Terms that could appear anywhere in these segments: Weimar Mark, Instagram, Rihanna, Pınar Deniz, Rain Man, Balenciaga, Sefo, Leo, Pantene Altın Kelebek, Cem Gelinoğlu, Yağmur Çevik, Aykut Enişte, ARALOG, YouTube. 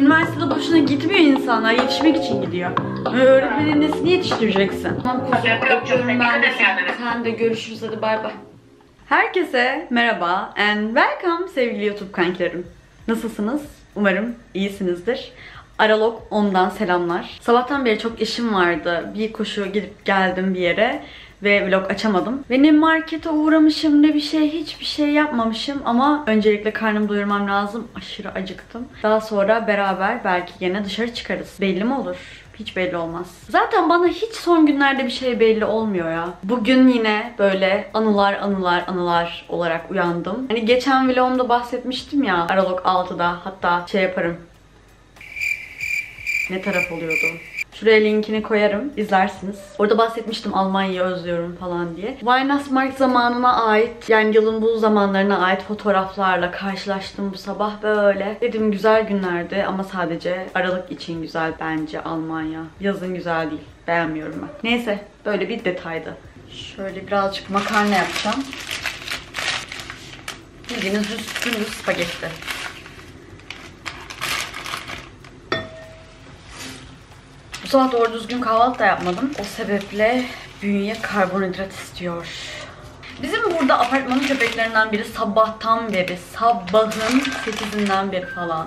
üniversitede boşuna gitmiyor insanlar. Yetişmek için gidiyor. Öğretmenin nesini yetiştireceksin? Tamam kuzum, öpüyorum ben de seni. Sen de görüşürüz, hadi bay bay. Herkese merhaba and welcome sevgili YouTube kankilerim. Nasılsınız? Umarım iyisinizdir. ARALOG 10'dan selamlar. Sabahtan beri çok işim vardı. Bir koşu gidip geldim bir yere ve vlog açamadım. Ve ne markete uğramışım ne bir şey, hiçbir şey yapmamışım ama öncelikle karnımı doyurmam lazım. Aşırı acıktım. Daha sonra beraber belki yine dışarı çıkarız. Belli mi olur? Hiç belli olmaz. Zaten bana hiç son günlerde bir şey belli olmuyor ya. Bugün yine böyle anılar olarak uyandım. Hani geçen vlogumda bahsetmiştim ya ARALOG 6'da, hatta şey yaparım. Ne taraf oluyordu? Şuraya linkini koyarım, izlersiniz. Orada bahsetmiştim Almanya'yı özlüyorum falan diye. Weimar Mark zamanına ait, yani yılın bu zamanlarına ait fotoğraflarla karşılaştım bu sabah böyle. Dedim güzel günlerdi ama sadece Aralık için güzel bence Almanya. Yazın güzel değil, beğenmiyorum ben. Neyse, böyle bir detaydı. Şöyle birazcık makarna yapacağım. Bildiğiniz düz spagetti. Bu saat doğru düzgün kahvaltı da yapmadım. O sebeple bünye karbonhidrat istiyor. Bizim burada apartmanın köpeklerinden biri sabahtan beri, sabahın 8'inden beri falan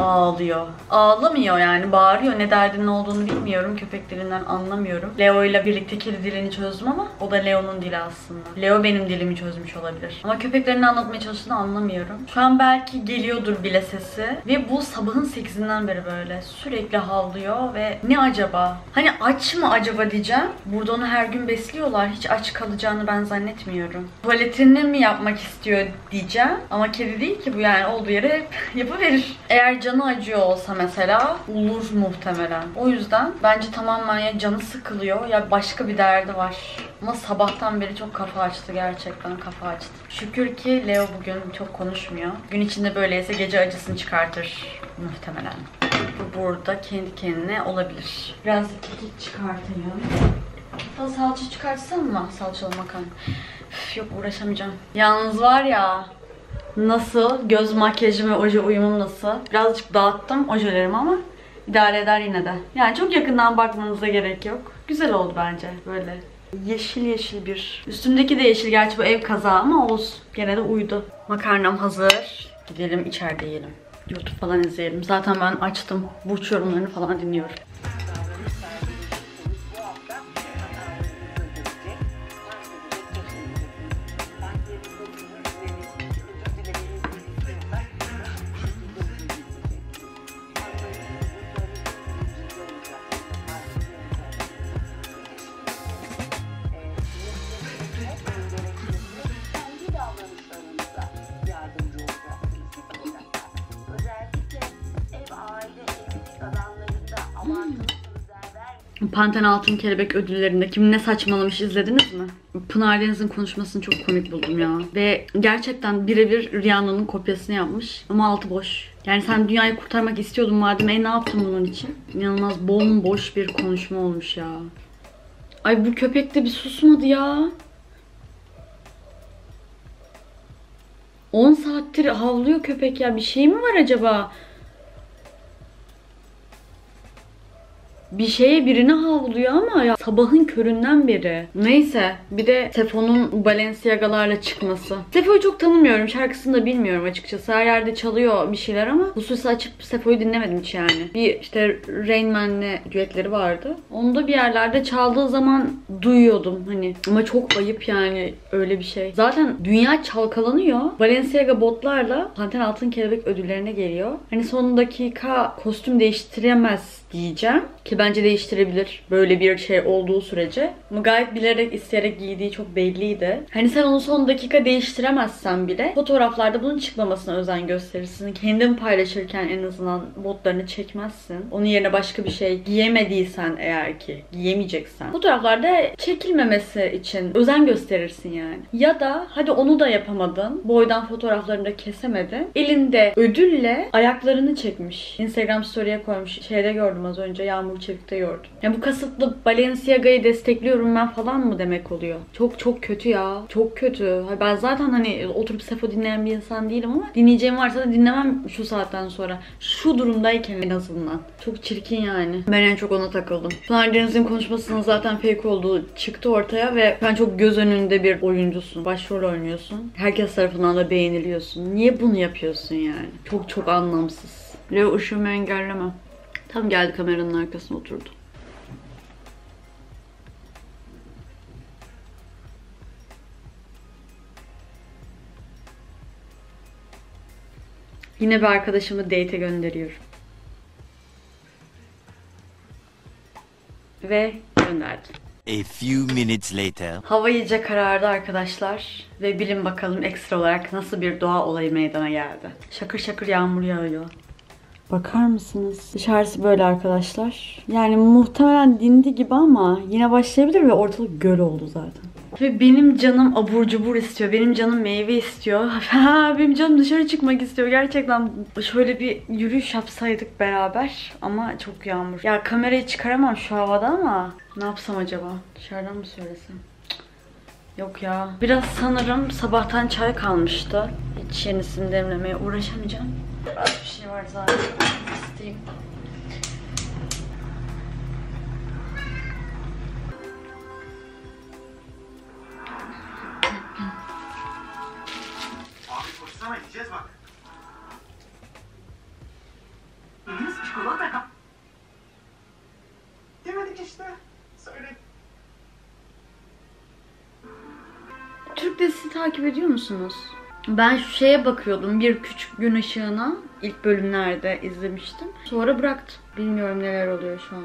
ağlıyor. Ağlamıyor yani, bağırıyor. Ne derdinin olduğunu bilmiyorum. Köpeklerinden anlamıyorum. Leo ile birlikte kedi dilini çözdüm ama o da Leo'nun dili aslında. Leo benim dilimi çözmüş olabilir. Ama köpeklerini anlatmaya çalıştığını anlamıyorum. Şu an belki geliyordur bile sesi. Ve bu sabahın 8'inden beri böyle sürekli havlıyor ve ne acaba? Hani aç mı acaba diyeceğim. Burada onu her gün besliyorlar. Hiç aç kalacağını ben zannetmiyorum. Tuvaletini mi yapmak istiyor diyeceğim. Ama kedi değil ki bu, yani olduğu yere hep yapıverir. Eğer canı acıyor olsa mesela olur muhtemelen. O yüzden bence tamamen ya canı sıkılıyor ya başka bir derdi var. Ama sabahtan beri çok kafa açtı, gerçekten kafa açtı. Şükür ki Leo bugün çok konuşmuyor. Gün içinde böyleyse gece acısını çıkartır muhtemelen. Bu burada kendi kendine olabilir. Biraz kekik çıkartayım. Hatta salça çıkartsam mı? Salçalı makarna. Yok, uğraşamayacağım. Yalnız var ya... Nasıl? Göz makyajım ve oje uyumum nasıl? Birazcık dağıttım ojelerimi ama idare eder yine de. Yani çok yakından bakmanıza gerek yok. Güzel oldu bence böyle. Yeşil yeşil bir. Üstümdeki de yeşil, gerçi bu ev kazağı ama olsun. Gene de uydu. Makarnam hazır. Gidelim içeride yiyelim. YouTube falan izleyelim. Zaten ben açtım. Burç yorumlarını falan dinliyorum. Pantene Altın Kelebek ödüllerinde kim ne saçmalamış izlediniz mi? Pınar Deniz'in konuşmasını çok komik buldum ya. Ve gerçekten birebir Rihanna'nın kopyasını yapmış. Ama altı boş. Yani sen dünyayı kurtarmak istiyordun madem, ne yaptın bunun için? İnanılmaz bomboş bir konuşma olmuş ya. Ay bu köpek de bir susmadı ya. 10 saattir havlıyor köpek ya. Bir şey mi var acaba? Bir şeye birine havluyor ama ya sabahın köründen beri. Neyse, bir de Sefo'nun Balenciaga'larla çıkması. Sefo'yu çok tanımıyorum, şarkısını da bilmiyorum açıkçası. Her yerde çalıyor bir şeyler ama hususi açıp Sefo'yu dinlemedim hiç yani. Bir işte Rain Man'le düetleri vardı. Onu da bir yerlerde çaldığı zaman duyuyordum hani. Ama çok ayıp yani öyle bir şey. Zaten dünya çalkalanıyor. Balenciaga botlarla Pantene Altın Kelebek ödüllerine geliyor. Hani son dakika kostüm değiştiremez diyeceğim ki bence değiştirebilir böyle bir şey olduğu sürece. Ama gayet bilerek, isteyerek giydiği çok belliydi. Hani sen onu son dakika değiştiremezsen bile fotoğraflarda bunun çıkmamasına özen gösterirsin. Kendin paylaşırken en azından botlarını çekmezsin. Onun yerine başka bir şey giyemediysen, eğer ki giyemeyeceksen, fotoğraflarda çekilmemesi için özen gösterirsin yani. Ya da hadi onu da yapamadın, boydan fotoğraflarını da kesemedin, elinde ödülle ayaklarını çekmiş. Instagram story'e koymuş, şeyde gördüm az önce, Yağmur Yağmur Çevik'te gördüm. Yani bu kasıtlı Balenciaga'yı destekliyorum ben falan mı demek oluyor? Çok çok kötü ya. Çok kötü. Ben zaten hani oturup Sefo dinleyen bir insan değilim ama dinleyeceğim varsa da dinlemem şu saatten sonra. Şu durumdayken en azından. Çok çirkin yani. Ben en çok ona takıldım. Pınar Deniz'in konuşmasının zaten fake olduğu çıktı ortaya ve sen çok göz önünde bir oyuncusun. Başrol oynuyorsun. Herkes tarafından da beğeniliyorsun. Niye bunu yapıyorsun yani? Çok çok anlamsız. Leo ışığımı engelleme. Tam geldi kameranın arkasına oturdu. Yine bir arkadaşımı date'e gönderiyorum. Ve gönderdim. A few minutes later. Hava iyice karardı arkadaşlar. Ve bilin bakalım ekstra olarak nasıl bir doğa olayı meydana geldi. Şakır şakır yağmur yağıyor. Bakar mısınız? Dışarısı böyle arkadaşlar. Yani muhtemelen dindi gibi ama yine başlayabilir ve ortalık göl oldu zaten. Ve benim canım abur cubur istiyor. Benim canım meyve istiyor. Benim canım dışarı çıkmak istiyor. Gerçekten şöyle bir yürüyüş yapsaydık beraber. Ama çok yağmur. Ya kamerayı çıkaramam şu havada ama ne yapsam acaba? Dışarıdan mı söylesem? Yok ya. Biraz sanırım sabahtan çay kalmıştı. Hiç yenisini demlemeye uğraşamayacağım. Biraz bir şey var zaten. İsteyim. Türk dizisi takip ediyor musunuz? Ben şu şeye bakıyordum, Bir Küçük Gün Işığı'na ilk bölümlerde izlemiştim. Sonra bıraktım. Bilmiyorum neler oluyor şu an.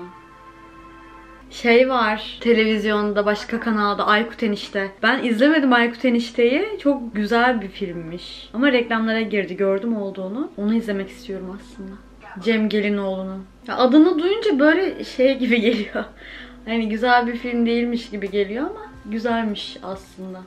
Şey var, televizyonda başka kanalda Aykut Enişte. Ben izlemedim Aykut Enişte'yi. Çok güzel bir filmmiş. Ama reklamlara girdi, gördüm olduğunu. Onu izlemek istiyorum aslında. Cem Gelinoğlu'nun. Adını duyunca böyle şey gibi geliyor. Hani güzel bir film değilmiş gibi geliyor ama güzelmiş aslında.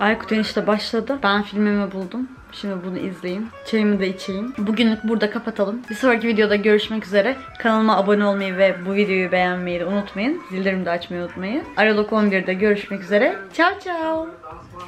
Aykut Enişte başladı. Ben filmimi buldum. Şimdi bunu izleyeyim. Çayımı da içeyim. Bugünlük burada kapatalım. Bir sonraki videoda görüşmek üzere. Kanalıma abone olmayı ve bu videoyu beğenmeyi de unutmayın. Zillerimi de açmayı unutmayın. ARALOG 11'de görüşmek üzere. Ciao ciao.